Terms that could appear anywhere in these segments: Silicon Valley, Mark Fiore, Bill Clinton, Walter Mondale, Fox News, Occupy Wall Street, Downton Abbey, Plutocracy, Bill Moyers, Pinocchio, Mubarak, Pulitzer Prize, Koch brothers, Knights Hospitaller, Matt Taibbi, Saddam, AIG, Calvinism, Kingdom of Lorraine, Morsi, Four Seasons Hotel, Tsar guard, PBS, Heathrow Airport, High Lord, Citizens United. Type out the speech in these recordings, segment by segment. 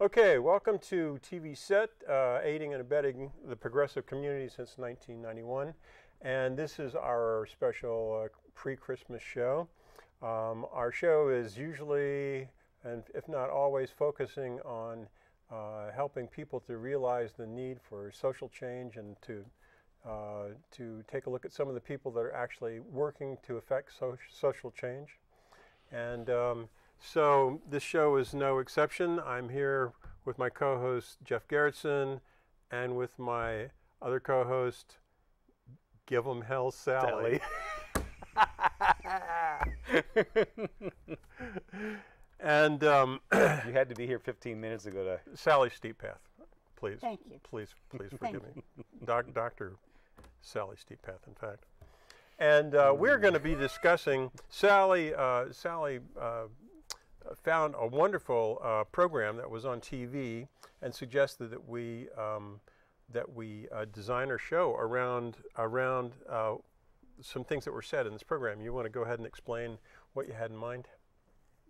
Okay, welcome to TV Set, aiding and abetting the progressive community since 1991. And this is our special pre-Christmas show. Our show is usually, and if not always, focusing on helping people to realize the need for social change and to take a look at some of the people that are actually working to affect social change. And so this show is no exception. I'm here with my co-host Jeff Gerritsen and with my other co-host, give 'em hell, Sally. And you had to be here 15 minutes ago to Sally Steepath, please. Thank you. Please forgive me. Dr. Sally Steepath, in fact. And we're going to be discussing Sally. Sally found a wonderful program that was on TV and suggested that we design our show around some things that were said in this program. You want to go ahead and explain what you had in mind?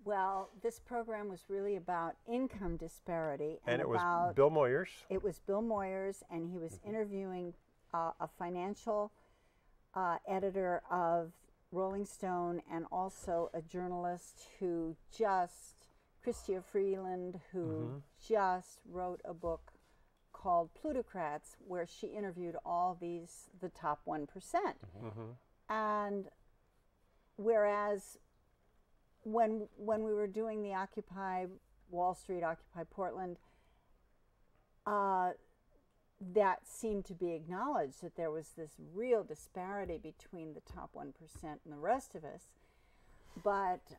Well, this program was really about income disparity, and it was Bill Moyers. It was Bill Moyers, and he was interviewing a financial editor of Rolling Stone, and also a journalist who just, Chrystia Freeland, who just wrote a book called Plutocrats, where she interviewed all these, the top 1%. And whereas when we were doing the Occupy Wall Street, Occupy Portland, that seemed to be acknowledged, that there was this real disparity between the top 1% and the rest of us. But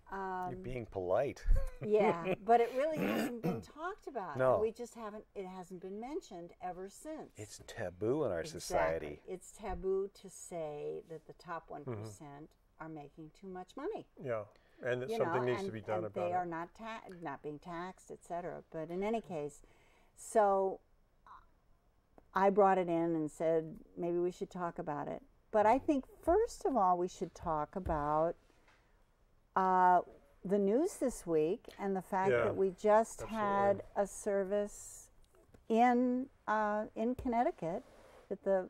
you're being polite. Yeah, but it really hasn't been talked about. No. We just haven't, it hasn't been mentioned ever since. It's taboo in our society. It's taboo to say that the top 1% are making too much money. Yeah. And that something needs to be done about it. They are not being taxed, etc. But in any case, so I brought it in and said maybe we should talk about it. But I think first of all we should talk about the news this week and the fact that we just had a service in Connecticut that the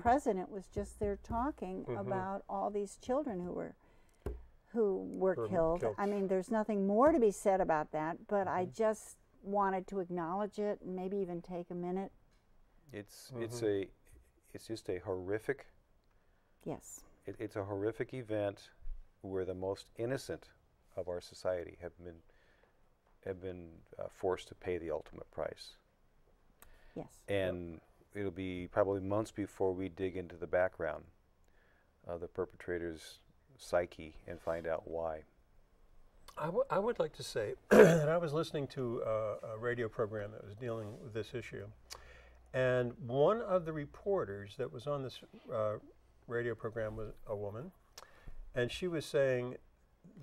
president was just there talking about all these children who were killed. I mean, there's nothing more to be said about that, but I just wanted to acknowledge it and maybe even take a minute. It's just a horrific. Yes. It's a horrific event where the most innocent of our society have been forced to pay the ultimate price. Yes. And it'll be probably months before we dig into the background of the perpetrators' psyche and find out why. I would like to say that I was listening to a radio program that was dealing with this issue. And one of the reporters that was on this radio program was a woman, and she was saying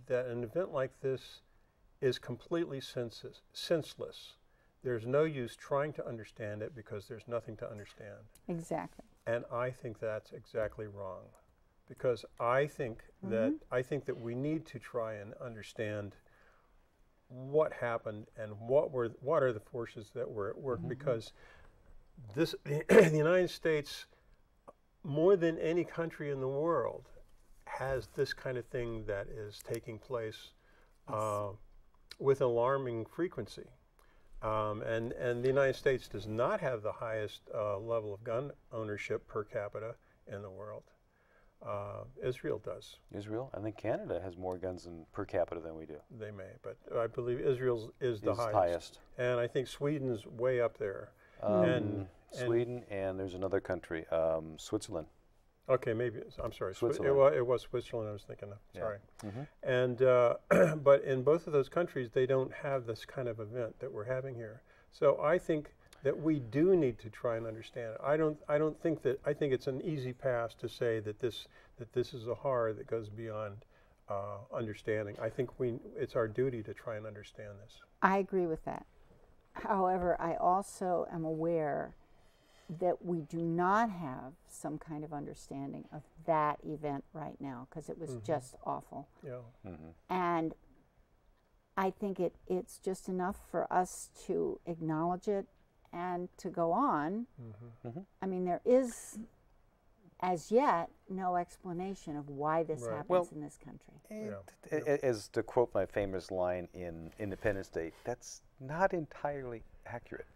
that an event like this is completely senseless. There's no use trying to understand it because there's nothing to understand. Exactly. And I think that's exactly wrong, because I think that we need to try and understand what happened and what are the forces that were at work, because this, the United States, more than any country in the world, has this kind of thing that is taking place with alarming frequency. And the United States does not have the highest level of gun ownership per capita in the world. Israel does. Israel? I think Canada has more guns per capita than we do. They may, but I believe Israel's is the highest. And I think Sweden's way up there. Sweden, and there's another country, Switzerland. Okay, maybe, I'm sorry, Switzerland. It was Switzerland I was thinking of, sorry. And, but in both of those countries, they don't have this kind of event that we're having here. So I think that we do need to try and understand it. I don't think that, I think it's an easy pass to say that this is a horror that goes beyond understanding. I think it's our duty to try and understand this. I agree with that. However, I also am aware that we do not have some kind of understanding of that event right now, because it was just awful. Yeah. And I think it's just enough for us to acknowledge it and to go on. Mm-hmm. Mm-hmm. I mean, there is, as yet, no explanation of why this happens in this country. As to quote my famous line in Independence Day, that's not entirely accurate.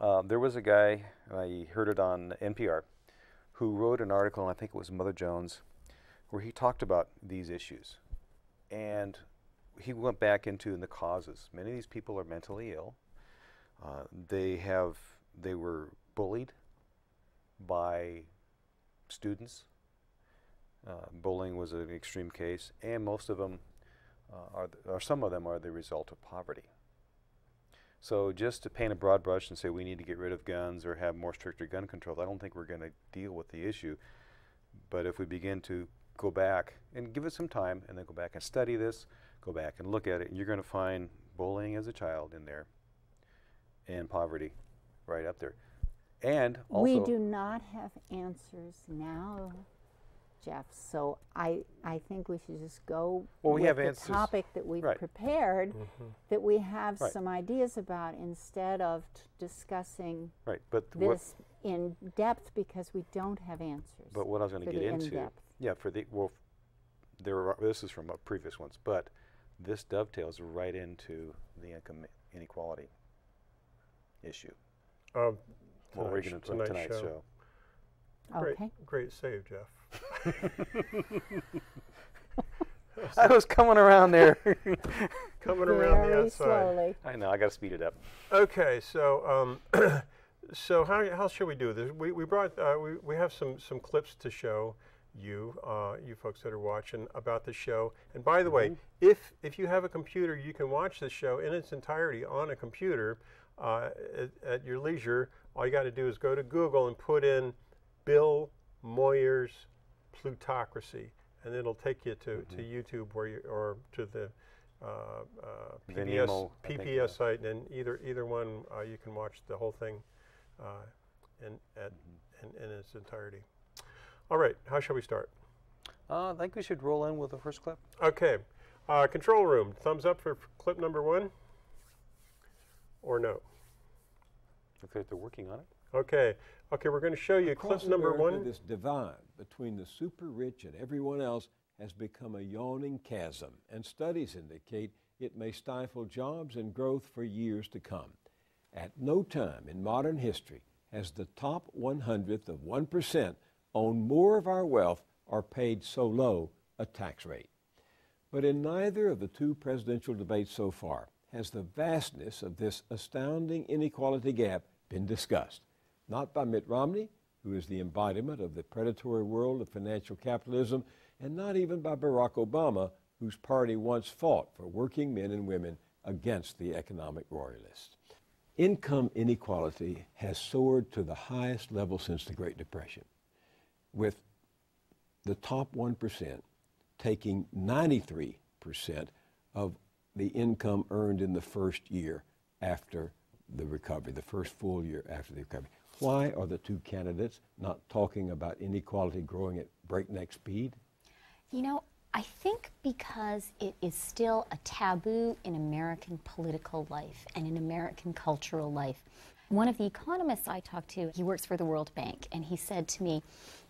There was a guy, I heard it on NPR, who wrote an article, and I think it was Mother Jones, where he talked about these issues. And he went back into the causes. Many of these people are mentally ill. They were bullied by students. Bullying was an extreme case, and most of them, or some of them, are the result of poverty. So just to paint a broad brush and say we need to get rid of guns or have more stricter gun control, I don't think we're going to deal with the issue. But if we begin to go back and give it some time, and then go back and study this, go back and look at it, and you're going to find bullying as a child in there, and poverty right up there. And also, we do not have answers now, Jeff, so I think we should just go with the topic that we've prepared, that we have some ideas about, instead of discussing this in depth, because we don't have answers. But what I was going to get into, this is from previous ones, but this dovetails right into the income inequality issue. What we're going to do tonight's show. Great save, Jeff. I was coming around there. Around the outside. Slowly. I know, I got to speed it up. Okay, so so how should we do this? We brought we have some clips to show you you folks that are watching about the show. And by the way, if you have a computer, you can watch the show in its entirety on a computer at your leisure. All you got to do is go to Google and put in Bill Moyers Plutocracy, and it'll take you to YouTube or to the PBS site, and either one you can watch the whole thing in its entirety. All right, how shall we start? I think we should roll in with the first clip. Okay, control room, thumbs up for clip number one, or no? Okay, they're working on it. Okay, we're going to show you clip number one. This divide between the super rich and everyone else has become a yawning chasm, and studies indicate it may stifle jobs and growth for years to come. At no time in modern history has the top 0.01% owned more of our wealth or paid so low a tax rate. But in neither of the two presidential debates so far has the vastness of this astounding inequality gap been discussed. Not by Mitt Romney, who is the embodiment of the predatory world of financial capitalism, and not even by Barack Obama, whose party once fought for working men and women against the economic royalists. Income inequality has soared to the highest level since the Great Depression, with the top 1% taking 93% of the income earned in the first year after the recovery, the first full year after the recovery. Why are the two candidates not talking about inequality growing at breakneck speed? You know, I think because it is still a taboo in American political life and in American cultural life. One of the economists I talked to, he works for the World Bank, and he said to me,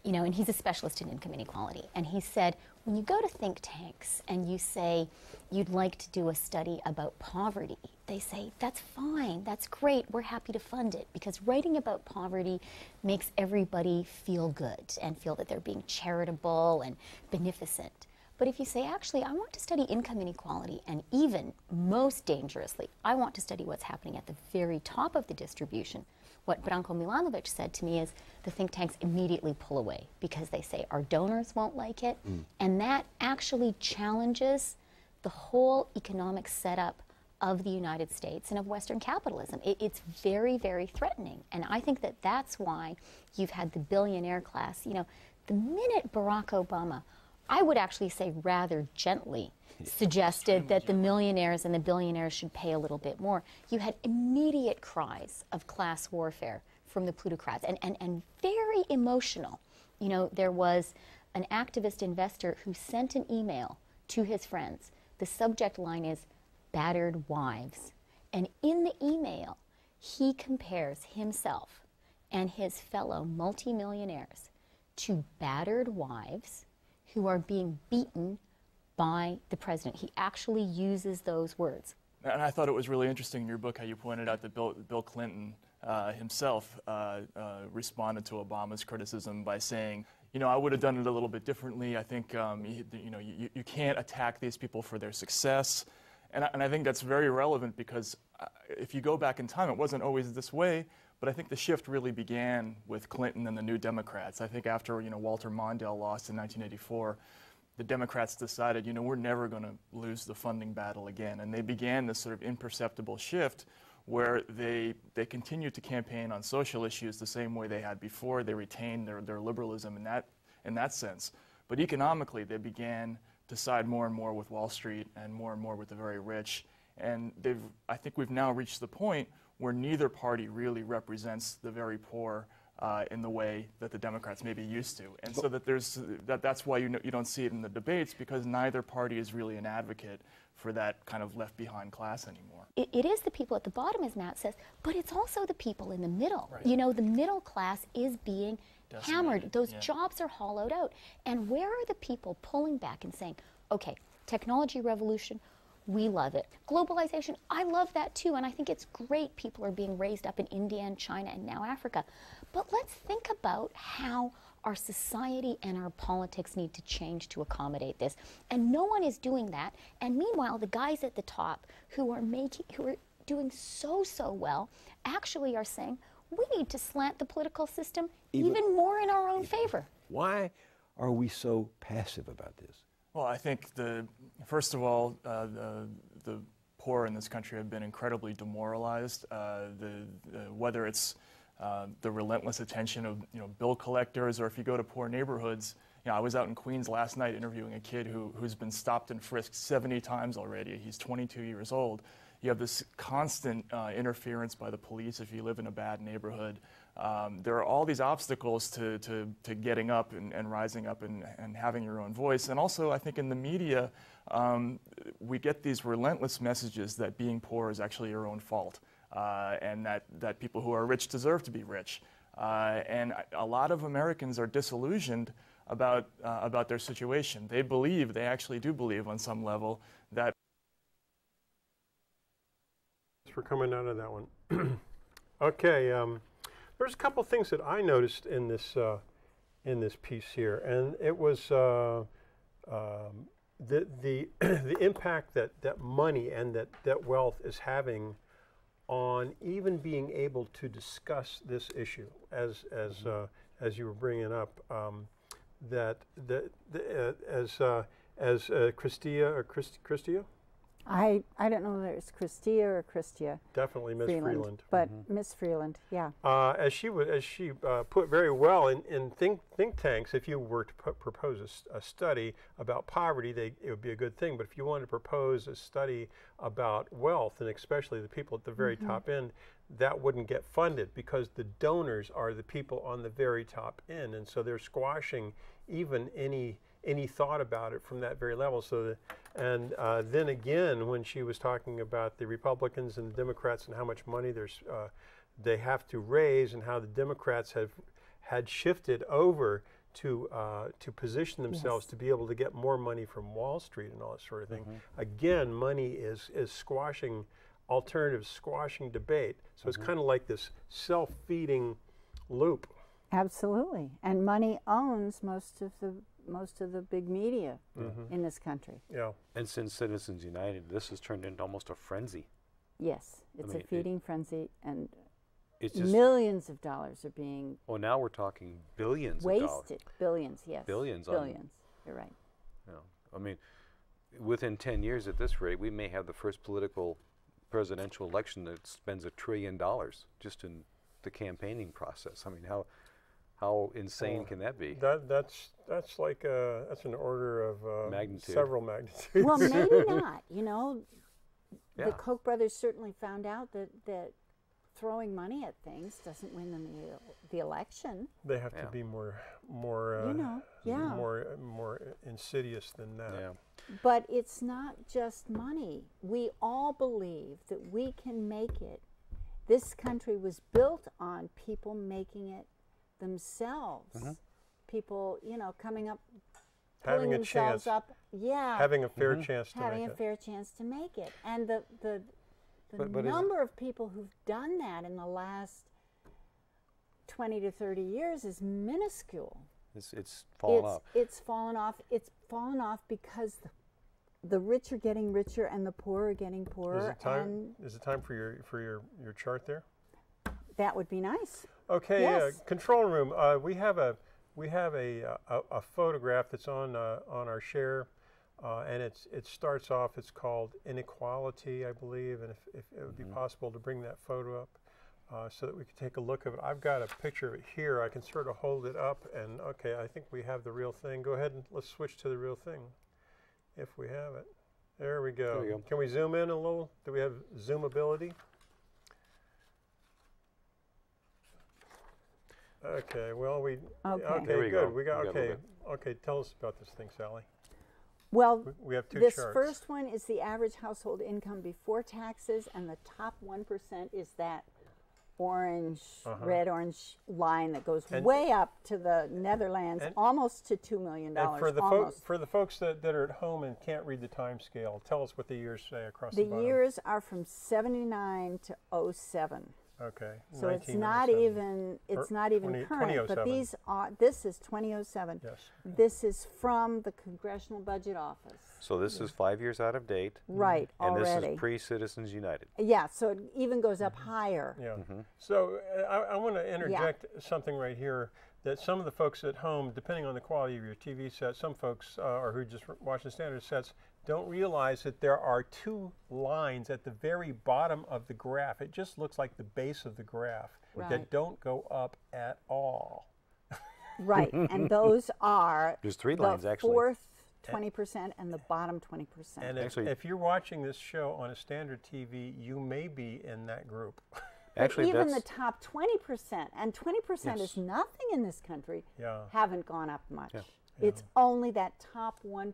you know, and he's a specialist in income inequality, and he said, when you go to think tanks and you say you'd like to do a study about poverty, they say, that's fine, that's great, we're happy to fund it, because writing about poverty makes everybody feel good and feel that they're being charitable and beneficent. But if you say, actually, I want to study income inequality, and even most dangerously, I want to study what's happening at the very top of the distribution, what Branko Milanovic said to me is the think tanks immediately pull away because they say our donors won't like it. And that actually challenges the whole economic setup of the United States and of Western capitalism. It's very, very threatening. And I think that that's why you've had the billionaire class. You know, the minute Barack Obama, I would actually say rather gently, suggested that the millionaires and the billionaires should pay a little bit more, you had immediate cries of class warfare from the plutocrats, and very emotional. You know, there was an activist investor who sent an email to his friends. The subject line is, battered wives. And in the email, he compares himself and his fellow multimillionaires to battered wives who are being beaten by the president. He actually uses those words. And I thought it was really interesting in your book how you pointed out that Bill Clinton himself responded to Obama's criticism by saying, you know, I would have done it a little bit differently. I think, you can't attack these people for their success. And I think that's very relevant because if you go back in time, it wasn't always this way. But I think the shift really began with Clinton and the New Democrats. I think after, you know, Walter Mondale lost in 1984, the Democrats decided, you know, we're never going to lose the funding battle again. And they began this sort of imperceptible shift where they continued to campaign on social issues the same way they had before. They retained their liberalism in that sense. But economically, they began to side more and more with Wall Street and more with the very rich. And I think we've now reached the point where neither party really represents the very poor in the way that the Democrats may be used to. And so that that's why you don't see it in the debates, because neither party is really an advocate for that kind of left-behind class anymore. It is the people at the bottom, as Matt says, but it's also the people in the middle. Right. You know, the middle class is being decimated, hammered. Those jobs are hollowed out. And where are the people pulling back and saying, okay, technology revolution, we love it. Globalization, I love that too, and I think it's great people are being raised up in India and China and now Africa. But let's think about how our society and our politics need to change to accommodate this. And no one is doing that. And meanwhile, the guys at the top who are doing so well actually are saying, we need to slant the political system even more in our own favor. Why are we so passive about this? Well, I think, first of all, the poor in this country have been incredibly demoralized. Whether it's the relentless attention of, you know, bill collectors, or if you go to poor neighborhoods, you know, I was out in Queens last night interviewing a kid who's been stopped and frisked 70 times already. He's 22 years old. You have this constant interference by the police if you live in a bad neighborhood. There are all these obstacles to getting up and rising up and having your own voice. And also, I think in the media, we get these relentless messages that being poor is actually your own fault, and that people who are rich deserve to be rich. And a lot of Americans are disillusioned about their situation. They actually do believe on some level that. We're coming out of that one. Okay. There's a couple things that I noticed in this piece here, and it was the impact that money and that wealth is having on even being able to discuss this issue, as you were bringing up, as Chrystia. I don't know whether it's Chrystia or Chrystia. Definitely Miss Freeland. But Miss Freeland, yeah. As she put very well in think tanks, if you were to propose a study about poverty, it would be a good thing. But if you wanted to propose a study about wealth, and especially the people at the very top end, that wouldn't get funded because the donors are the people on the very top end, and so they're squashing even any thought about it from that very level. So, then again, when she was talking about the Republicans and the Democrats and how much money they have to raise, and how the Democrats had shifted over to position themselves to be able to get more money from Wall Street and all that sort of thing. Again, money is squashing alternatives, squashing debate. So it's kind of like this self-feeding loop. Absolutely, and money owns most of the big media in this country. Yeah, and since Citizens United, this has turned into almost a frenzy. Yes, it's a feeding frenzy, and it's just millions of dollars are being. Oh, now we're talking billions. Wasted billions, yes. Billions, billions. You're right. Yeah, I mean, within 10 years at this rate, we may have the first presidential election that spends $1 trillion just in the campaigning process. I mean, how insane can that be? That's like that's an order of magnitude. Several magnitudes. Well, maybe not. You know, the Koch brothers certainly found out that throwing money at things doesn't win them the election. They have to be more insidious than that. Yeah. But it's not just money. We all believe that we can make it. This country was built on people making it themselves. Mm-hmm. People, you know, coming up, having a chance, having a fair chance to make it. Having a fair chance to make it. And the number of people who've done that in the last 20 to 30 years is minuscule. It's fallen off because the rich are getting richer and the poor are getting poorer. Is it time for your chart there? That would be nice. Okay, yes. Control room. We have a photograph that's on our share, and it starts off. It's called Inequality, I believe. And if it would be possible to bring that photo up. So that we could take a look at it. I've got a picture of it here. I can sort of hold it up and, okay, I think we have the real thing. Go ahead and let's switch to the real thing if we have it. There we go. Can we zoom in a little? Do we have zoomability? Okay, well, okay, tell us about this thing, Sally. Well, we have two charts. First one is the average household income before taxes, and the top 1% is that orange, red-orange line that goes way up to the Netherlands, almost to $2 million. And for the folks that are at home and can't read the time scale, tell us what the years say across the bottom. The years are from 79 to 07. Okay. So it's not even current, but this is 2007. Yes. This is from the Congressional Budget Office. So this is 5 years out of date. Right, and this is pre-Citizens United. Yeah, so it even goes up higher. Yeah. So I want to interject something right here that some of the folks at home, depending on the quality of your TV set, some folks or who just watch the standard sets, don't realize that there are two lines at the very bottom of the graph. It just looks like the base of the graph that don't go up at all. Right, and those are the fourth 20% and the bottom 20%. And if you're watching this show on a standard TV, you may be in that group. Actually, even the top 20%, and 20% is nothing in this country, haven't gone up much. Yeah. Yeah. It's only that top 1%.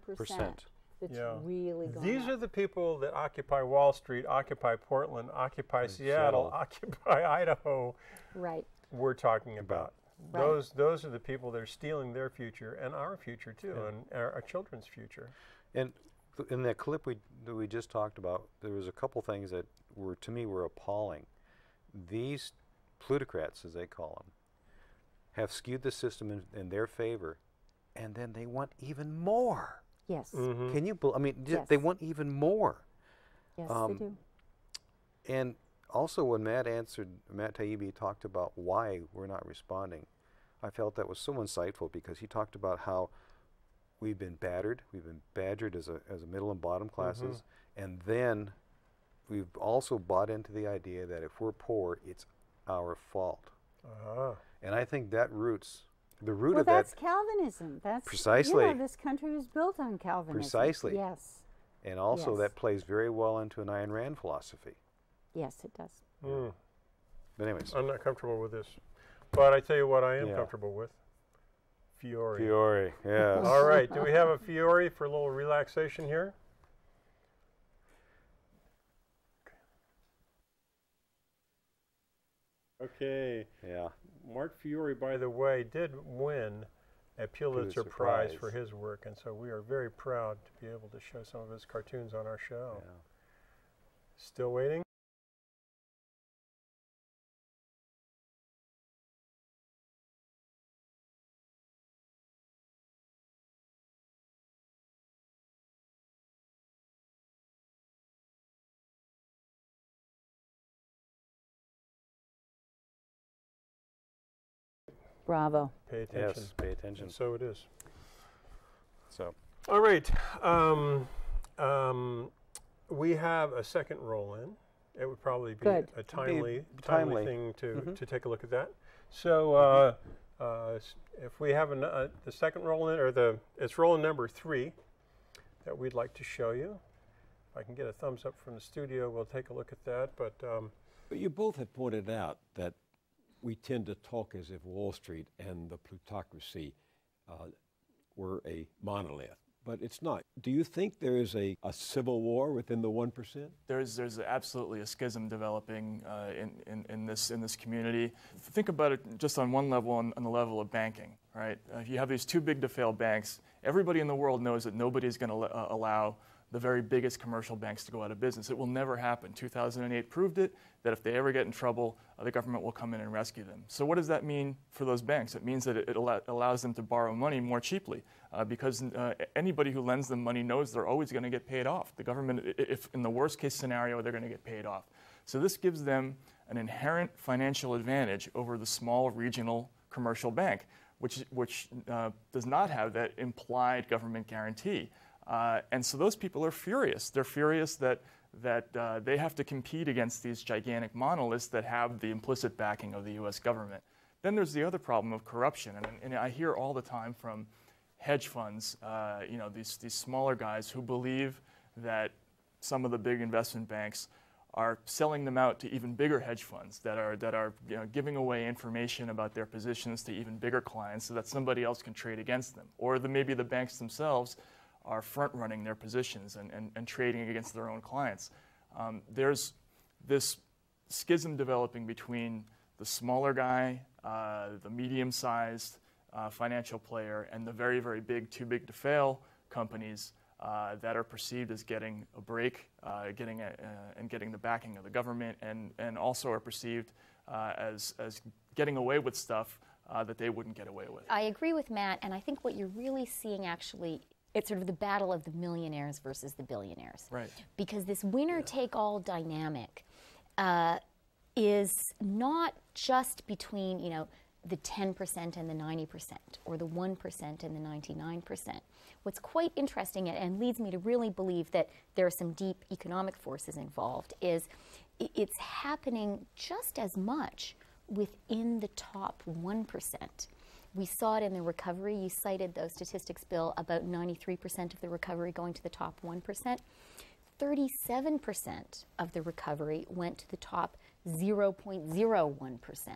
It's really going These are the people that occupy Wall Street, occupy Portland, occupy Seattle, occupy Idaho. Right. We're talking about those are the people that are stealing their future and our future too, and our children's future. And in that clip that we just talked about, there was a couple things that to me were appalling. These plutocrats, as they call them, have skewed the system in their favor, and then they want even more. Yes. Mm-hmm. Can you? I mean, they want even more. Yes, they do. And also, when Matt Taibbi talked about why we're not responding, I felt that was so insightful because he talked about how we've been battered, we've been badgered as a middle and bottom classes, and then we've also bought into the idea that if we're poor, it's our fault. And I think that roots. The root of that. Well, that's Calvinism. That's precisely. You know, this country was built on Calvinism. Precisely. Yes. And also that plays very well into an Ayn Rand philosophy. Yes, it does. Mm. But anyways. I'm not comfortable with this. But I tell you what I am comfortable with. Fiore. Fiore, yeah. All right. Do we have a Fiore for a little relaxation here? Okay. Yeah. Mark Fiore, by the way, did win a Pulitzer Prize for his work, and so we are very proud to be able to show some of his cartoons on our show. Yeah. Still waiting? Bravo. Pay attention. Yes, pay attention. And so it is. So. All right. We have a second roll in. It would probably be a timely thing to take a look at that. So if we have the second roll in, or it's roll number 3 that we'd like to show you. If I can get a thumbs up from the studio, we'll take a look at that. But But you both have pointed out that we tend to talk as if Wall Street and the plutocracy were a monolith, but it's not. Do you think there is a civil war within the 1%? There's absolutely a schism developing in this community. Think about it just on one level, on the level of banking, right? You have these too big to fail banks. Everybody in the world knows that nobody's going to allow the very biggest commercial banks to go out of business. It will never happen. 2008 proved it, that if they ever get in trouble, the government will come in and rescue them. So what does that mean for those banks? It means that it allows them to borrow money more cheaply because anybody who lends them money knows they're always going to get paid off. The government, if in the worst case scenario, they're going to get paid off. So this gives them an inherent financial advantage over the small regional commercial bank, which does not have that implied government guarantee. And so those people are furious. They're furious that they have to compete against these gigantic monoliths that have the implicit backing of the U.S. government. Then there's the other problem of corruption, and I hear all the time from hedge funds, you know, these smaller guys who believe that some of the big investment banks are selling them out to even bigger hedge funds that are you know, giving away information about their positions to even bigger clients so that somebody else can trade against them, or maybe the banks themselves are front-running their positions and trading against their own clients. There's this schism developing between the smaller guy, the medium-sized financial player, and the very, very big, too-big-to-fail companies that are perceived as getting a break, getting the backing of the government, and also are perceived as getting away with stuff that they wouldn't get away with. I agree with Matt, and I think what you're really seeing actually, it's sort of the battle of the millionaires versus the billionaires. Right. Because this winner-take-all dynamic is not just between, you know, the 10% and the 90% or the 1% and the 99%. What's quite interesting and leads me to really believe that there are some deep economic forces involved is it's happening just as much within the top 1%. We saw it in the recovery. You cited those statistics, Bill, about 93% of the recovery going to the top 1%. 37% of the recovery went to the top 0.01%.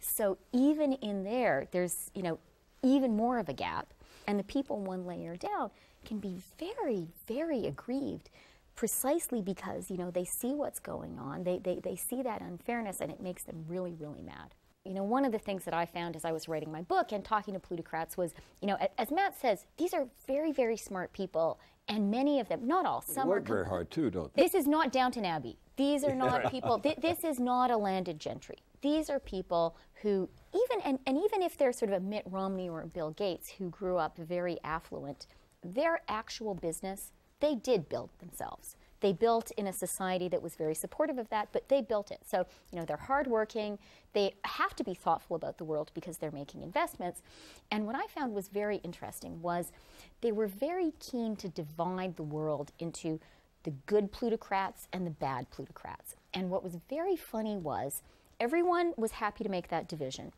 So even in there's, you know, even more of a gap. And the people one layer down can be very, very aggrieved precisely because, you know, they see what's going on. They see that unfairness, and it makes them really, really mad. You know, one of the things that I found as I was writing my book and talking to plutocrats was, you know, as Matt says, these are very, very smart people, and many of them, not all, some work very hard too, don't they? This is not Downton Abbey. These are not people. This is not a landed gentry. These are people who, even if they're sort of a Mitt Romney or a Bill Gates who grew up very affluent, their actual business they did build themselves. They built in a society that was very supportive of that, but they built it. So, you know, they're hardworking. They have to be thoughtful about the world because they're making investments. And what I found was very interesting was they were very keen to divide the world into the good plutocrats and the bad plutocrats. And what was very funny was everyone was happy to make that division,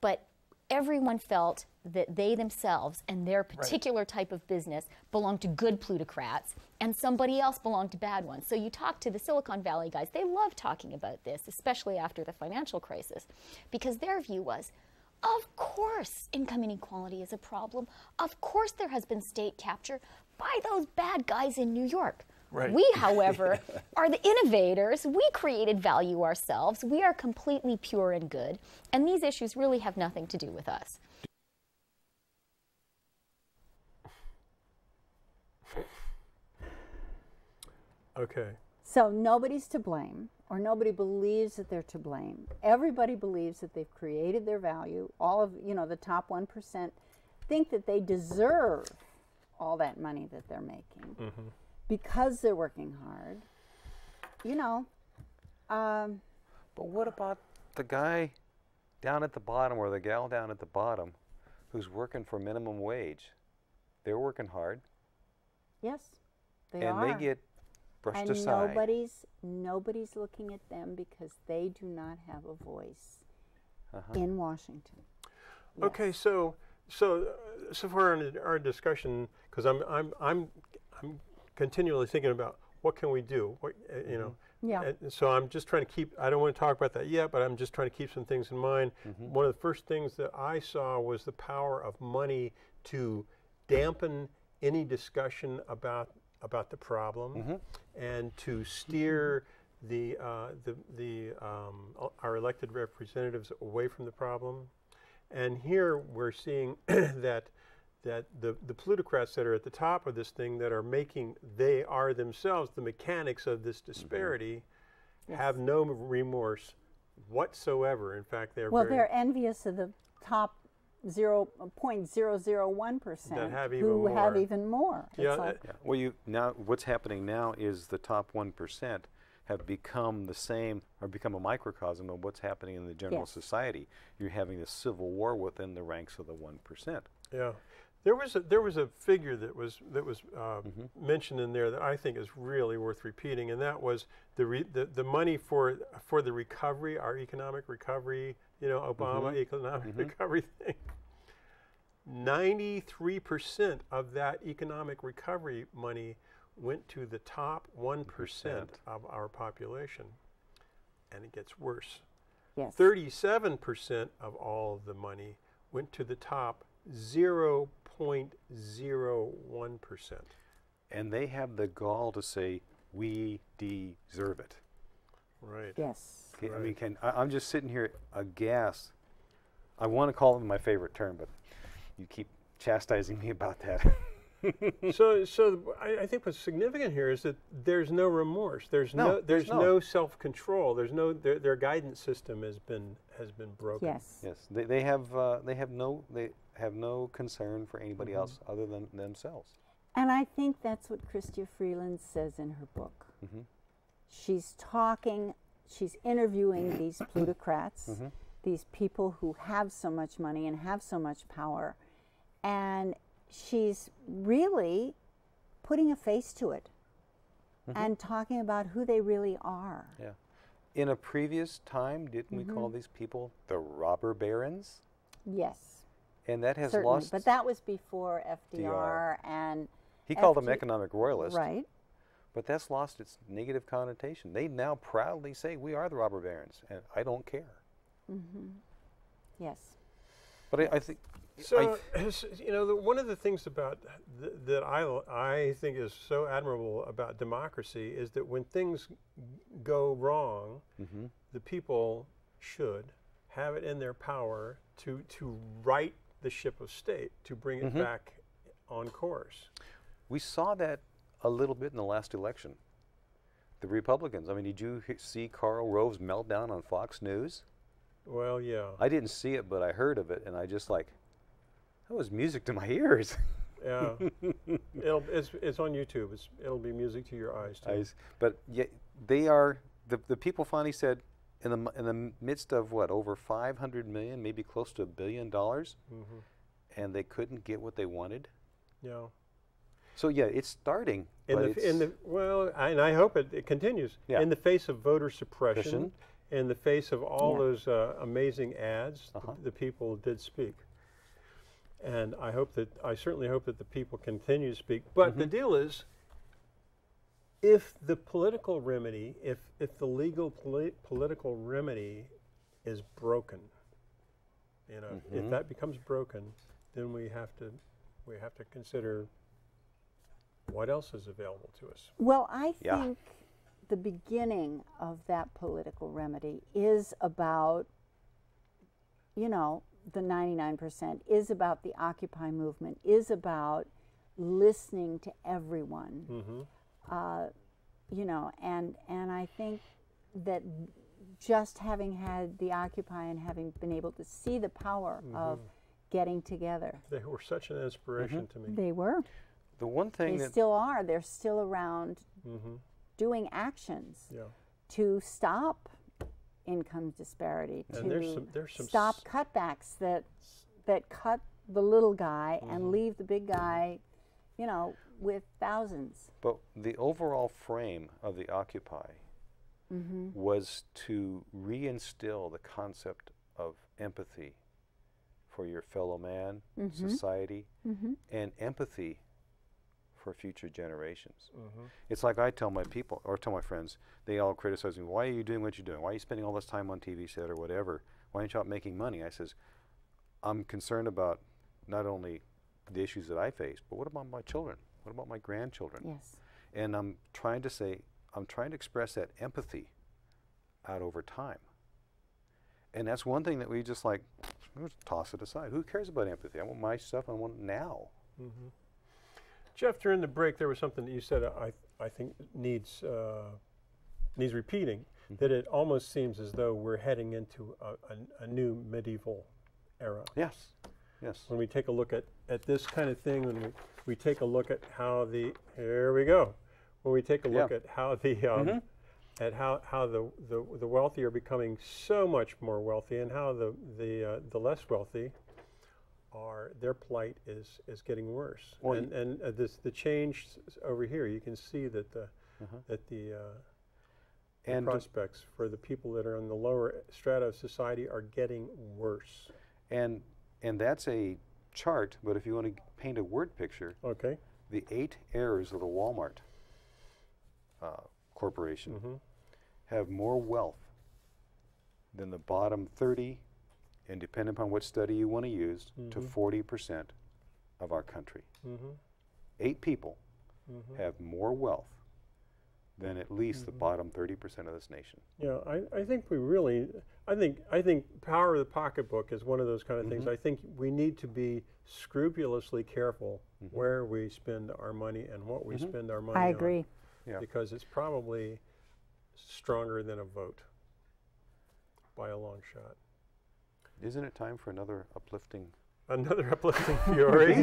but everyone felt that they themselves and their particular right. type of business belonged to good plutocrats and somebody else belonged to bad ones. So you talk to the Silicon Valley guys, they love talking about this, especially after the financial crisis, because their view was, of course income inequality is a problem. Of course there has been state capture by those bad guys in New York. Right. We, however, are the innovators. We created value ourselves. We are completely pure and good. And these issues really have nothing to do with us. Okay. So nobody's to blame, or nobody believes that they're to blame. Everybody believes that they've created their value. All of, you know, the top 1% think that they deserve all that money that they're making. Mm-hmm. Because they're working hard, you know. But what about the guy down at the bottom or the gal down at the bottom who's working for minimum wage? They're working hard. Yes, they are. And they get brushed aside. And nobody's looking at them because they do not have a voice in Washington. Yes. Okay, so far in our discussion, because I'm continually thinking about what can we do, what, you know, Yeah. And so I'm just trying to keep, I don't want to talk about that yet, but I'm just trying to keep some things in mind. Mm-hmm. One of the first things that I saw was the power of money to dampen any discussion about the problem, mm-hmm. and to steer our elected representatives away from the problem. And here we're seeing that the plutocrats that are at the top of this thing, that are making, they are themselves the mechanics of this disparity, mm-hmm. yes. have no remorse whatsoever. In fact, they're envious of the top 0.001% who have even more. Yeah, well, now what's happening now is the top 1% have become the same, or become a microcosm of what's happening in the general yes. society. You're having a civil war within the ranks of the 1%. Yeah, there was a figure that was mm-hmm. mentioned in there that I think is really worth repeating, and that was the money for the recovery, our economic recovery. You know, Obama mm-hmm. economic mm-hmm. recovery thing. 93% of that economic recovery money went to the top 1% of our population, and it gets worse. Yes. 37% of all of the money went to the top 0.01%. And they have the gall to say, we deserve it. Right. Yes. Right. I mean, I'm just sitting here aghast. I want to call it my favorite term, but you keep chastising me about that. So I think what's significant here is that there's no remorse. There's no self-control. Their guidance system has been broken. Yes. Yes. They have no concern for anybody mm-hmm. else other than themselves. And I think that's what Chrystia Freeland says in her book. Mm-hmm. She's interviewing these plutocrats, mm-hmm. these people who have so much money and have so much power, and she's really putting a face to it mm-hmm. and talking about who they really are. Yeah. In a previous time, didn't mm-hmm. we call these people the robber barons? Yes. And that has certainly lost... But that was before FDR and... He called them economic royalists. Right. But that's lost its negative connotation. They now proudly say, we are the robber barons, and I don't care. Mm-hmm. Yes. But yes. I think... So, you know, one of the things about that I think is so admirable about democracy is that when things go wrong, mm-hmm. the people should have it in their power to right the ship of state, to bring it mm-hmm. back on course. We saw that a little bit in the last election. The Republicans, I mean, did you see Karl Rove's meltdown on Fox News? Well, yeah. I didn't see it, but I heard of it, and I just like... That was music to my ears. Yeah, it's on YouTube. It'll be music to your eyes too. But yet they are the people finally said, in the midst of what, over 500 million, maybe close to $1 billion, mm-hmm. and they couldn't get what they wanted. Yeah. So yeah, it's starting. And I hope it continues. Yeah. In the face of voter suppression, in the face of all yeah. those amazing ads, uh-huh. the people did speak. And I certainly hope that the people continue to speak. But mm-hmm. the deal is, if the political remedy, if the legal political remedy is broken, you know, mm-hmm. if that becomes broken, then we have to consider what else is available to us. Well, I yeah. think the beginning of that political remedy is about, you know, the 99% is about the Occupy movement, is about listening to everyone, mm-hmm. You know, and I think that just having had the Occupy and having been able to see the power mm-hmm. of getting together. They were such an inspiration mm-hmm. to me. They were. The one thing they still are. They're still around mm-hmm. doing actions yeah. to stop income disparity, and to there's some stop cutbacks that cut the little guy mm-hmm. and leave the big guy, you know, with thousands. But the overall frame of the Occupy mm-hmm. was to reinstill the concept of empathy for your fellow man, mm-hmm. society, mm-hmm. and empathy for future generations. Mm-hmm. It's like I tell my people, or tell my friends, they all criticize me, why are you doing what you're doing? Why are you spending all this time on TV set or whatever? Why aren't you out making money? I says, I'm concerned about not only the issues that I face, but what about my children? What about my grandchildren? Yes. And I'm trying to say, I'm trying to express that empathy out over time. And that's one thing that we just like, toss it aside. Who cares about empathy? I want my stuff, I want it now. Mm-hmm. Jeff, during the break, there was something that you said I think needs repeating, mm-hmm. that it almost seems as though we're heading into a new medieval era. Yes, yes. When we take a look at this kind of thing, when we take a look at how the, here we go. When we take a look at how the, at how the wealthy are becoming so much more wealthy, and how the less wealthy are, their plight is getting worse. Well, and this the change over here. You can see that the and prospects for the people that are in the lower strata of society are getting worse. And that's a chart, but if you want to paint a word picture, okay, the 8 heirs of the Walmart corporation have more wealth than the bottom 30, and depending upon what study you want to use, to 40% of our country. 8 people have more wealth than at least the bottom 30% of this nation. Yeah, I think we really, I think power of the pocketbook is one of those kind of things. I think we need to be scrupulously careful where we spend our money and what we spend our money on. I agree. Yeah. Because it's probably stronger than a vote by a long shot. Isn't it time for another uplifting? Another uplifting Fiore.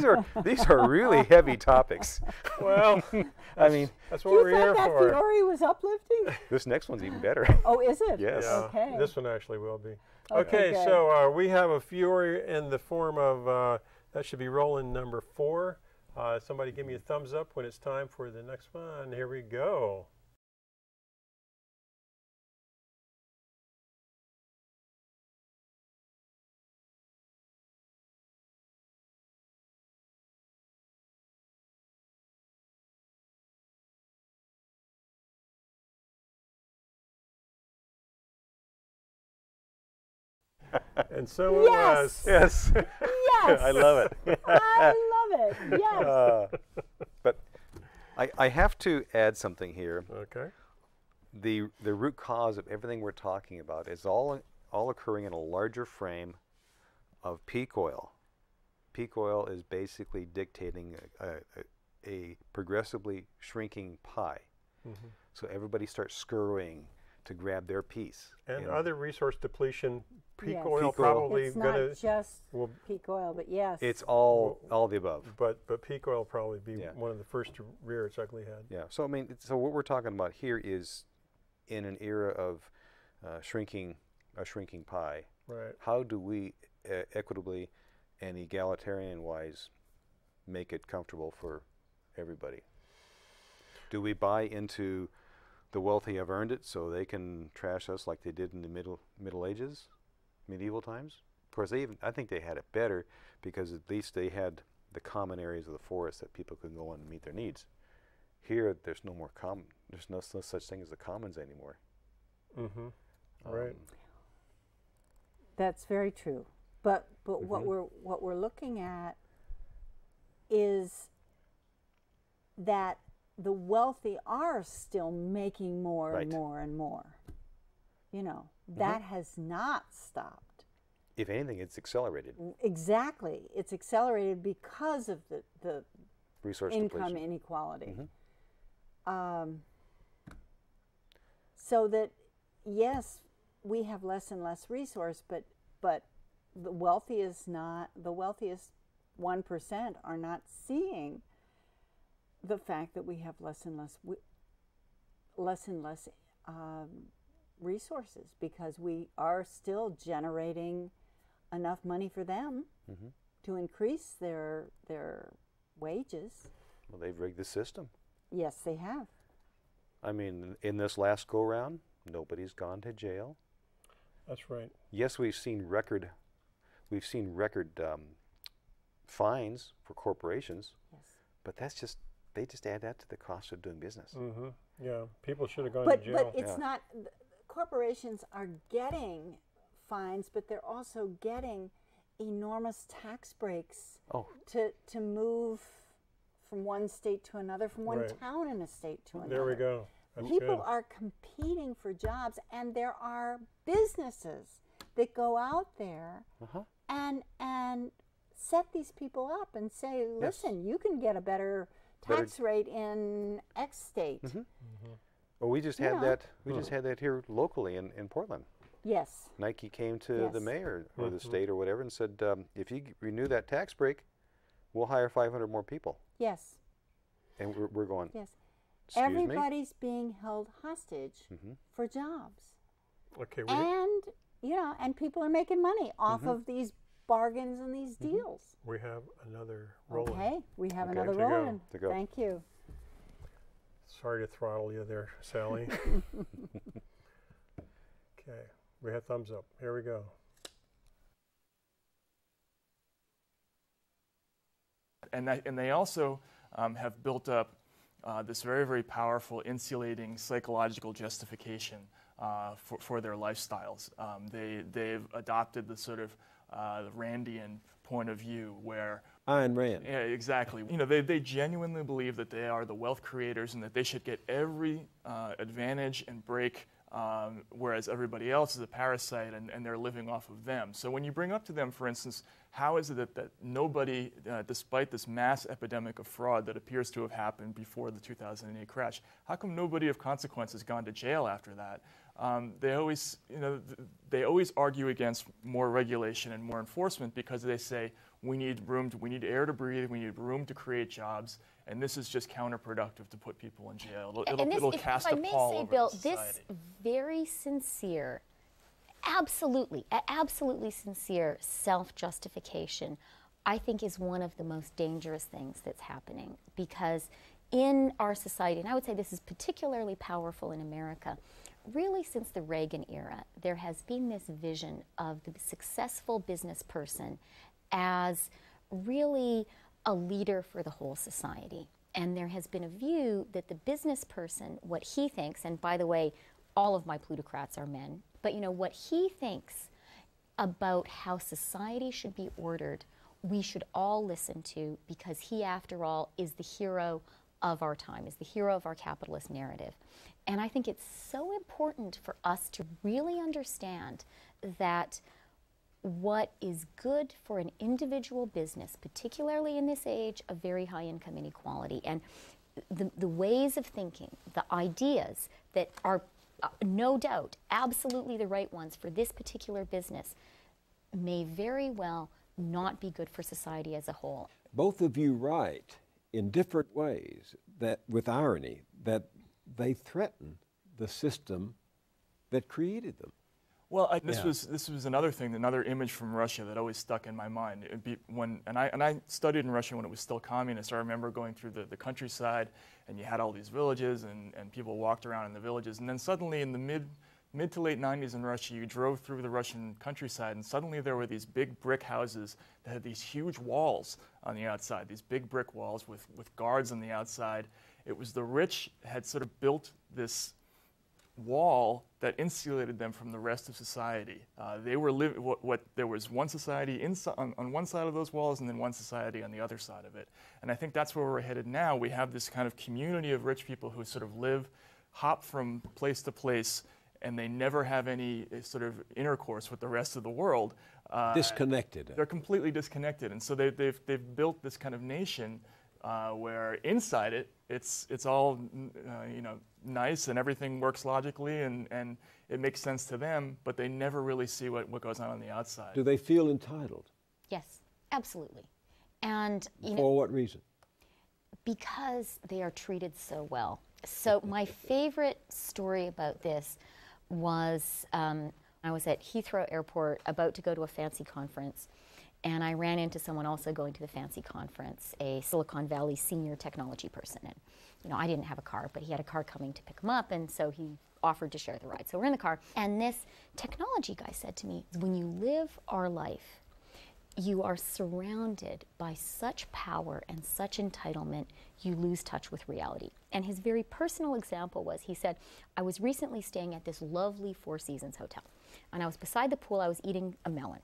these are really heavy topics. Well, I mean, that's what we're here for. You thought that Fiore was uplifting? This next one's even better. Oh, is it? Yes. Yeah. Okay. This one actually will be. Okay. Okay, so we have a Fiore in the form of that should be rolling number 4. Somebody give me a thumbs up when it's time for the next one. Here we go. And so yes. It was. Yes. Yes. I love it. I love it. Yes. But I have to add something here. Okay. The root cause of everything we're talking about is all occurring in a larger frame of peak oil. Peak oil is basically dictating a progressively shrinking pie. So everybody starts scurrying to grab their piece. And other resource depletion, peak oil probably. It's not just peak oil, but yes. It's all the above. But peak oil probably be one of the first to rear its ugly head. Yeah, so I mean, so what we're talking about here is in an era of a shrinking pie. Right. How do we equitably and egalitarian-wise make it comfortable for everybody? Do we buy into the wealthy have earned it, so they can trash us like they did in the Middle Ages, medieval times? Of course, they even, I think they had it better because at least they had the common areas of the forest that people could go on and meet their needs. Here, there's no more common. There's no such thing as the commons anymore. Right. That's very true. But what we're looking at is that the wealthy are still making more and more and more. You know, that has not stopped. If anything, it's accelerated. Exactly. It's accelerated because of the resource income depletion. Inequality. So that, yes, we have less and less resource, but the wealthy is not, the wealthiest 1% are not seeing the fact that we have less and less resources, because we are still generating enough money for them to increase their wages. Well, they've rigged the system. Yes, they have. I mean, in this last go round, nobody's gone to jail. That's right. Yes, we've seen record fines for corporations. Yes. But that's just they just add that to the cost of doing business. Mm-hmm. Yeah, people should have gone to jail. But it's not, corporations are getting fines, but they're also getting enormous tax breaks to move from one state to another, from one town in a state to another. There we go. That's people good. Are competing for jobs, and there are businesses that go out there and set these people up and say, listen, you can get a better tax rate in X state. Mm-hmm. Mm-hmm. Well, we just had that. We just had that here locally in Portland. Yes. Nike came to the mayor or the state or whatever and said, if you renew that tax break, we'll hire 500 more people. Yes. And we're going, excuse Everybody's being held hostage for jobs. Okay. And, you know, and people are making money off of these bargains and these deals. We have another rolling. Okay. We have another rolling. To go. Thank you. Sorry to throttle you there, Sally. Okay. We have thumbs up. Here we go. And they also have built up this very, very powerful insulating psychological justification for their lifestyles. They've adopted the sort of Randian point of view where... Ayn Rand. Yeah, exactly. You know, they genuinely believe that they are the wealth creators and that they should get every advantage and break, whereas everybody else is a parasite and they're living off of them. So when you bring up to them, for instance, how is it that nobody, despite this mass epidemic of fraud that appears to have happened before the 2008 crash, how come nobody of consequence has gone to jail after that? They always argue against more regulation and more enforcement because they say we need air to breathe, we need room to create jobs, and this is just counterproductive to put people in jail. It'll cast a pall over society. If I may say, Bill, this very sincere, absolutely sincere self-justification, I think, is one of the most dangerous things that's happening, because in our society, and I would say this is particularly powerful in America, really since the Reagan era, there has been this vision of the successful business person as really a leader for the whole society. And there has been a view that the business person, what he thinks, and by the way, all of my plutocrats are men, but you know, what he thinks about how society should be ordered, we should all listen to, because he, after all, is the hero of our time, is the hero of our capitalist narrative. And I think it's so important for us to really understand that what is good for an individual business, particularly in this age of very high income inequality, and the ways of thinking, the ideas that are no doubt absolutely the right ones for this particular business, may very well not be good for society as a whole. Both of you write in different ways, that with irony, that they threaten the system that created them. Well, this was another thing, another image from Russia that always stuck in my mind. It'd be I studied in Russia when it was still communist. I remember going through the countryside, and you had all these villages, and people walked around in the villages, and then suddenly in the mid to late 90s in Russia, you drove through the Russian countryside, and suddenly there were these big brick houses that had these huge walls on the outside, these big brick walls with guards on the outside. It was the rich had sort of built this wall that insulated them from the rest of society. They were living, there was one society on one side of those walls and then one society on the other side of it. And I think that's where we're headed now. We have this kind of community of rich people who sort of hop from place to place, and they never have any sort of intercourse with the rest of the world. Disconnected. They're completely disconnected. And so they've built this kind of nation where inside it's all nice and everything works logically and it makes sense to them, but they never really see what goes on the outside. Do they feel entitled? Yes, absolutely. And for what reason? Because they are treated so well. So my favorite story about this was I was at Heathrow Airport about to go to a fancy conference, and I ran into someone also going to the fancy conference, a Silicon Valley senior technology person. And you know, I didn't have a car, but he had a car coming to pick him up, and so he offered to share the ride. So we're in the car, and this technology guy said to me, when you live our life, you are surrounded by such power and such entitlement, you lose touch with reality. And his very personal example was, he said, I was recently staying at this lovely Four Seasons Hotel, and I was beside the pool, I was eating a melon,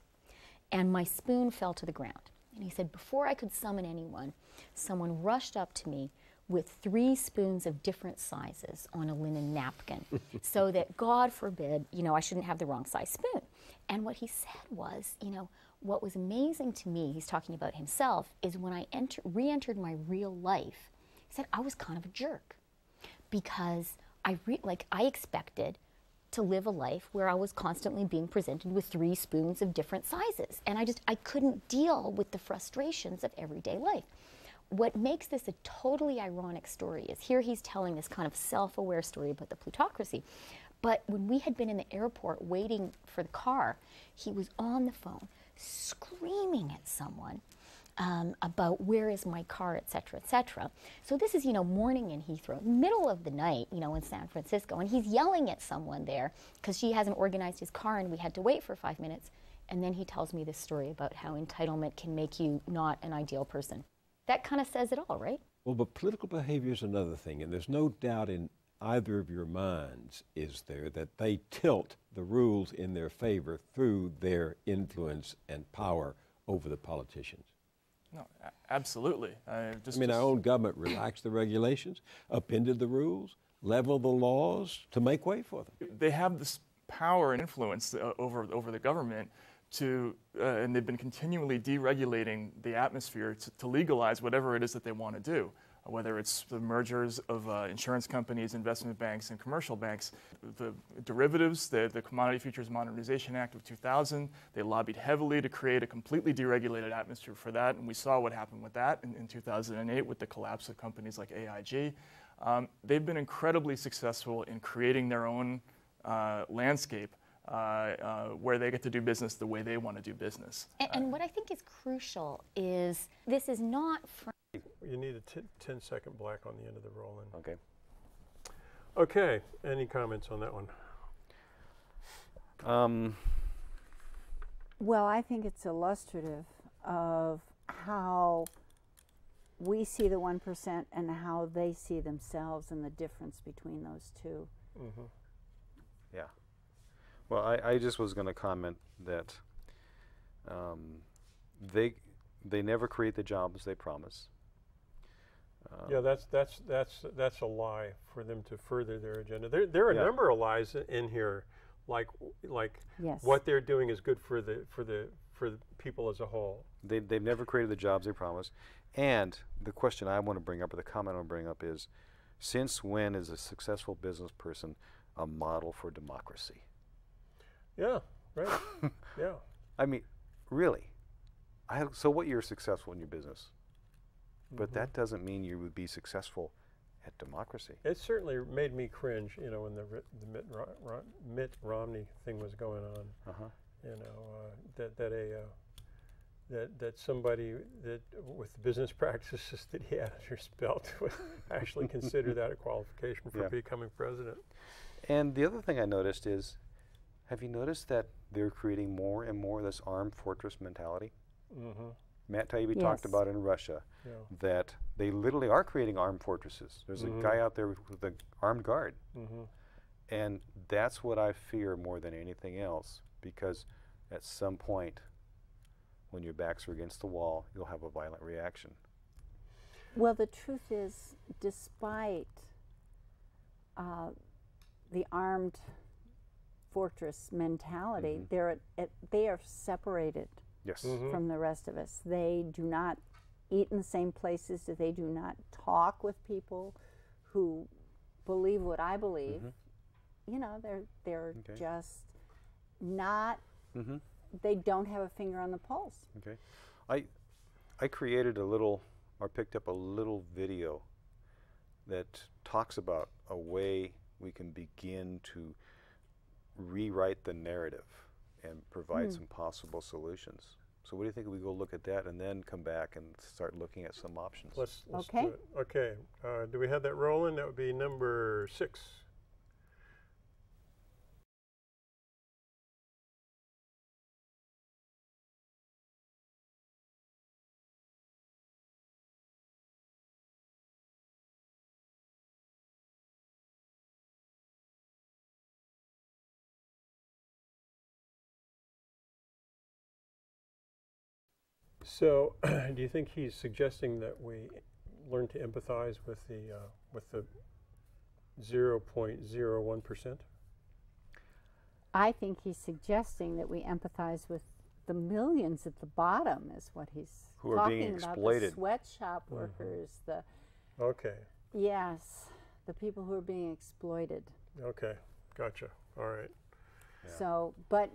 and my spoon fell to the ground. And he said, before I could summon anyone, someone rushed up to me with 3 spoons of different sizes on a linen napkin, so that, God forbid, you know, I shouldn't have the wrong size spoon. And what he said was, you know, what was amazing to me, he's talking about himself, is when I re-entered my real life, he said, I was kind of a jerk, because I expected to live a life where I was constantly being presented with 3 spoons of different sizes. And I couldn't deal with the frustrations of everyday life. What makes this a totally ironic story is, here he's telling this kind of self-aware story about the plutocracy, but when we had been in the airport waiting for the car, he was on the phone screaming at someone about where is my car, et cetera, et cetera. So this is, you know, morning in Heathrow, middle of the night, you know, in San Francisco, and he's yelling at someone there because she hasn't organized his car and we had to wait for 5 minutes. And then he tells me this story about how entitlement can make you not an ideal person. That kind of says it all, right? Well, but political behavior is another thing, and there's no doubt in either of your minds, is there, that they tilt the rules in their favor through their influence and power over the politicians. No, absolutely. I mean, our own government relaxed the regulations, upended the rules, leveled the laws to make way for them. They have this power and influence over the government. And they've been continually deregulating the atmosphere to legalize whatever it is that they want to do, whether it's the mergers of insurance companies, investment banks, and commercial banks, the derivatives, the Commodity Futures Modernization Act of 2000. They lobbied heavily to create a completely deregulated atmosphere for that, and we saw what happened with that in 2008 with the collapse of companies like AIG. They've been incredibly successful in creating their own landscape where they get to do business the way they want to do business. And what I think is crucial is this is not for... You need a 10-second black on the end of the roll-in. Okay. Okay, any comments on that one? Well, I think it's illustrative of how we see the 1% and how they see themselves and the difference between those two. Mm-hmm. Yeah. Well, I just was going to comment that they never create the jobs they promise. Yeah, that's a lie for them to further their agenda. There are a number of lies in here, like what they're doing is good for the people as a whole. They've never created the jobs they promise, and the question I want to bring up, or the comment I want to bring up, is, since when is a successful business person a model for democracy? Yeah, right. Yeah. I mean, really. So what, you're successful in your business, but that doesn't mean you would be successful at democracy. It certainly made me cringe, you know, when the Mitt Romney thing was going on. You know, that somebody that with business practices that he had under his belt would actually consider that a qualification for becoming president. And the other thing I noticed is, have you noticed that they're creating more and more of this armed fortress mentality? Matt Taibbi talked about in Russia that they literally are creating armed fortresses. There's a guy out there with an armed guard. And that's what I fear more than anything else, because at some point when your backs are against the wall, you'll have a violent reaction. Well, the truth is, despite the armed fortress mentality, they are separated from the rest of us. They do not eat in the same places, they do not talk with people who believe what I believe. You know, they're just not, they don't have a finger on the pulse. Okay. I created a little, or picked up a little video that talks about a way we can begin to rewrite the narrative and provide some possible solutions. So what do you think if we go look at that and then come back and start looking at some options? Let's do it. Okay. Do we have that rolling? That would be number 6. So, do you think he's suggesting that we learn to empathize with the 0.01%? I think he's suggesting that we empathize with the millions at the bottom, is what he's who are being exploited. The sweatshop workers, the okay, yes, the people who are being exploited. Okay, gotcha. All right. Yeah. So, but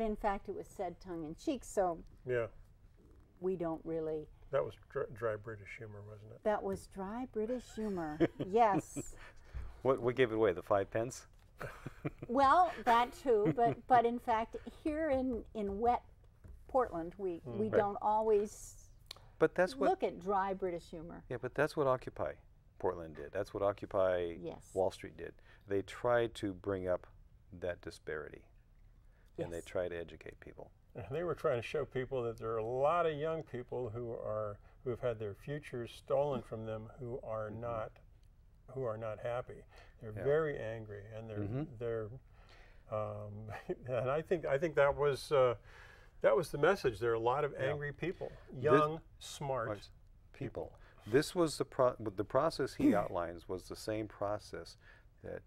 in fact, it was said tongue in cheek. So yeah, we don't really. That was dry British humor, wasn't it? That was dry British humor. Yes. What gave it away? The 5 pence? Well, that too. But in fact, here in wet Portland, we right. don't always. But that's look at dry British humor. Yeah, but that's what Occupy Portland did. That's what Occupy yes. Wall Street did. They tried to bring up that disparity, yes. and they tried to educate people. They were trying to show people that there are a lot of young people who have had their futures stolen from them, who are not happy. They're yeah. very angry, and they're and I think that was the message. There are a lot of angry yeah. people, young, smart people. This was the process he outlines was the same process that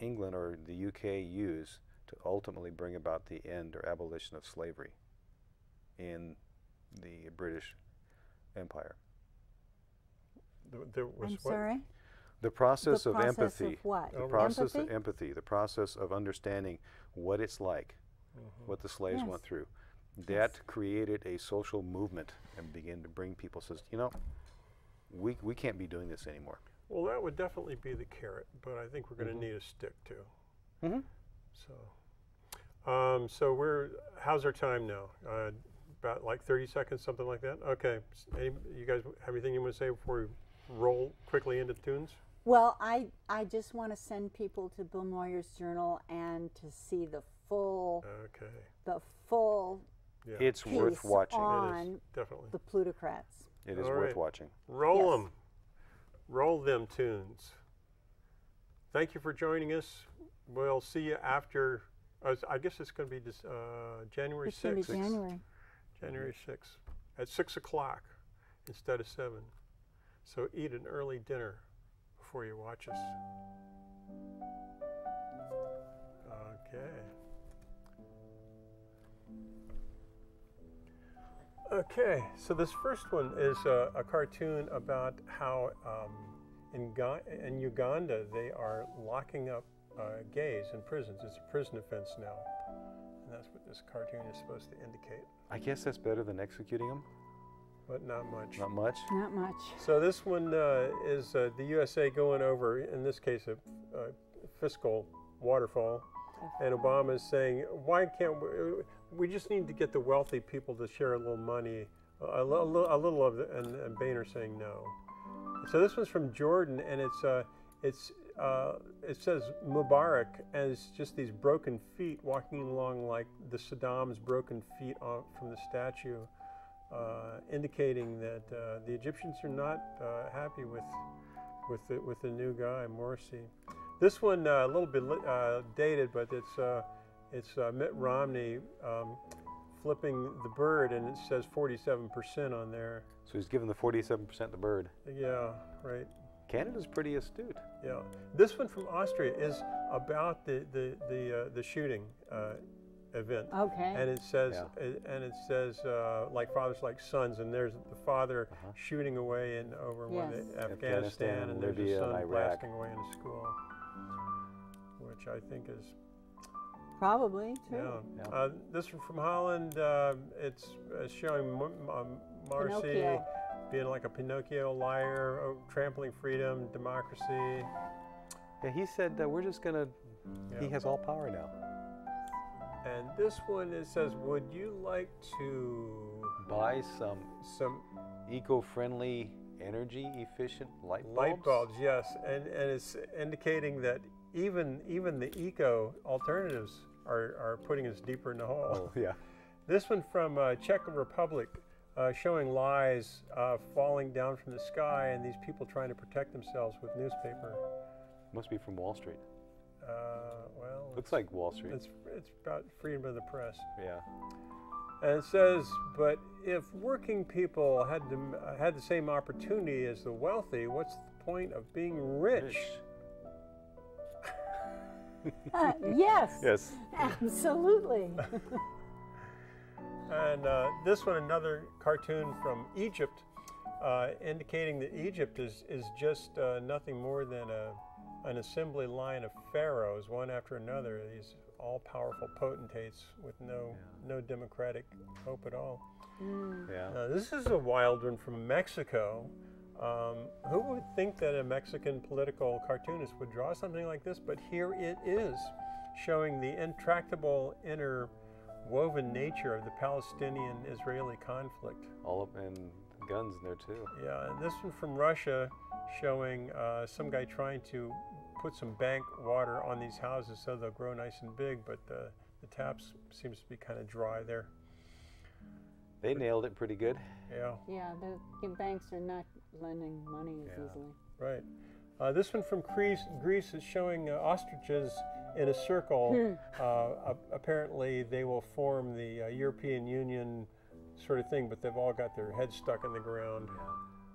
England or the UK used to ultimately bring about the end or abolition of slavery in the British Empire. Sorry? The process of empathy, the process of understanding what it's like, what the slaves yes. went through. That yes. created a social movement and began to bring people, says, you know, we can't be doing this anymore. Well, that would definitely be the carrot, but I think we're going to need a stick, too. So how's our time now? About like 30 seconds, something like that? Okay. You guys have anything you want to say before we roll quickly into tunes? Well, I just want to send people to Bill Moyers' journal and to see the full, yeah. It's worth watching. It is, definitely. The Plutocrats. It is worth watching. Roll them. Roll them tunes. Thank you for joining us. We'll see you after, I guess it's going to be January 6th. It's going to be January 6th at 6 o'clock instead of 7. So eat an early dinner before you watch us. Okay. Okay, so this first one is a cartoon about how in Uganda they are locking up gays in prisons. It's a prison offense now, and that's what this cartoon is supposed to indicate. I guess that's better than executing them, but not much. Not much. Not much. So this one is the USA going over, in this case, a fiscal waterfall, and Obama is saying, "Why can't we just need to get the wealthy people to share a little money, a little of it," and Boehner saying no. So this one's from Jordan, and it says Mubarak as just these broken feet walking along like the Saddam's broken feet from the statue, indicating that the Egyptians are not happy with the new guy Morsi. This one a little bit dated, but it's Mitt Romney flipping the bird, and it says 47% on there. So he's giving the 47% the bird. Yeah, right. Canada's pretty astute. Yeah, this one from Austria is about the shooting event. Okay. And it says like fathers like sons, and there's the father shooting away in over one of Afghanistan, and there's a son blasting away in a school, which I think is probably true. Yeah. Yeah. This one from Holland. It's showing Marcy being like a Pinocchio liar, trampling freedom, democracy. Yeah, he said that we're just gonna, he has all power now. And this one, it says, would you like to buy some eco-friendly, energy-efficient light bulbs? Light bulbs, yes, and it's indicating that even the eco alternatives are putting us deeper in the hole. Oh, yeah. This one from Czech Republic. Showing lies falling down from the sky, and these people trying to protect themselves with newspaper. Must be from Wall Street. Well, looks like Wall Street. It's about freedom of the press. Yeah. And it says, but if working people had the same opportunity as the wealthy, what's the point of being rich? Yes. Yes. Absolutely. And this one, another cartoon from Egypt, indicating that Egypt is just nothing more than an assembly line of pharaohs, one after another, these all-powerful potentates with no democratic hope at all. Mm. Yeah. This is a wild one from Mexico. Who would think that a Mexican political cartoonist would draw something like this? But here it is, showing the intractable interwoven nature of the Palestinian-Israeli conflict. All up in guns there too. Yeah, and this one from Russia, showing some guy trying to put some bank water on these houses so they'll grow nice and big, but the taps seems to be kind of dry there. They nailed it pretty good. Yeah. Yeah, the banks are not lending money as easily. Right. This one from Greece is showing ostriches in a circle. Apparently, they will form the European Union sort of thing, but they've all got their heads stuck in the ground. Yeah.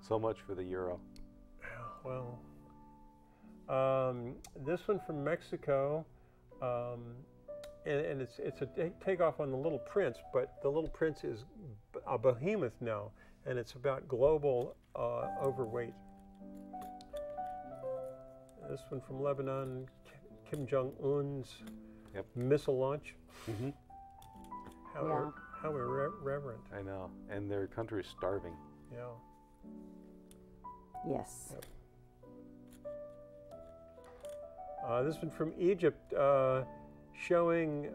So much for the euro. Well, this one from Mexico. And it's a takeoff on The Little Prince, but The Little Prince is a behemoth now, and it's about global overweight. This one from Lebanon, Kim Jong-un's missile launch. Mm-hmm. How irreverent. I know, and their country is starving. Yeah. Yes. Yep. This one from Egypt. Showing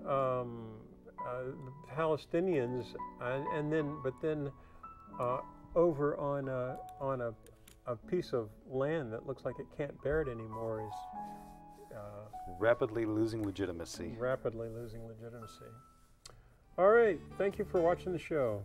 Palestinians, and then over on a piece of land that looks like it can't bear it anymore is rapidly losing legitimacy. All right, thank you for watching the show.